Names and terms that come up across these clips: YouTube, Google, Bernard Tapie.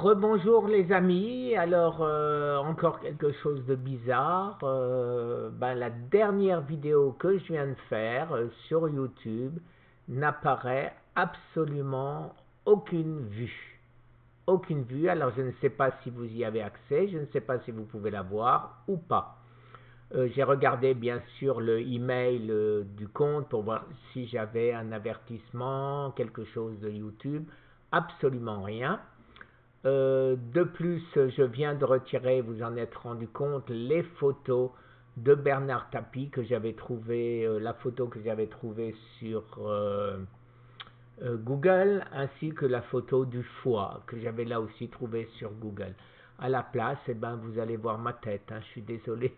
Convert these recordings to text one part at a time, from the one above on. Rebonjour les amis, alors encore quelque chose de bizarre, la dernière vidéo que je viens de faire sur YouTube n'apparaît absolument aucune vue, alors je ne sais pas si vous y avez accès, je ne sais pas si vous pouvez la voir ou pas. J'ai regardé bien sûr le email du compte pour voir si j'avais un avertissement, quelque chose de YouTube, absolument rien. De plus, je viens de retirer, vous en êtes rendu compte, les photos de Bernard Tapie que j'avais trouvé, la photo que j'avais trouvée sur Google, ainsi que la photo du foie que j'avais là aussi trouvée sur Google. À la place, vous allez voir ma tête, je suis désolé,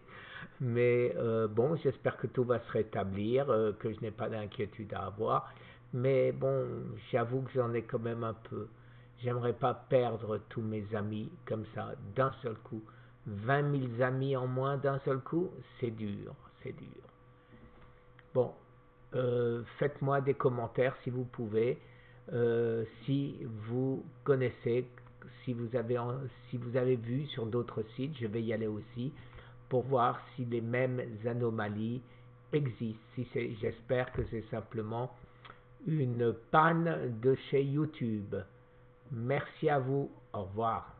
mais bon, j'espère que tout va se rétablir, que je n'ai pas d'inquiétude à avoir, mais bon, j'avoue que j'en ai quand même un peu. J'aimerais pas perdre tous mes amis comme ça, d'un seul coup. 20 000 amis en moins d'un seul coup, c'est dur, c'est dur. Bon, faites-moi des commentaires si vous pouvez, si vous connaissez, si vous avez vu sur d'autres sites, je vais y aller aussi, pour voir si les mêmes anomalies existent. J'espère que c'est simplement une panne de chez YouTube. Merci à vous, au revoir.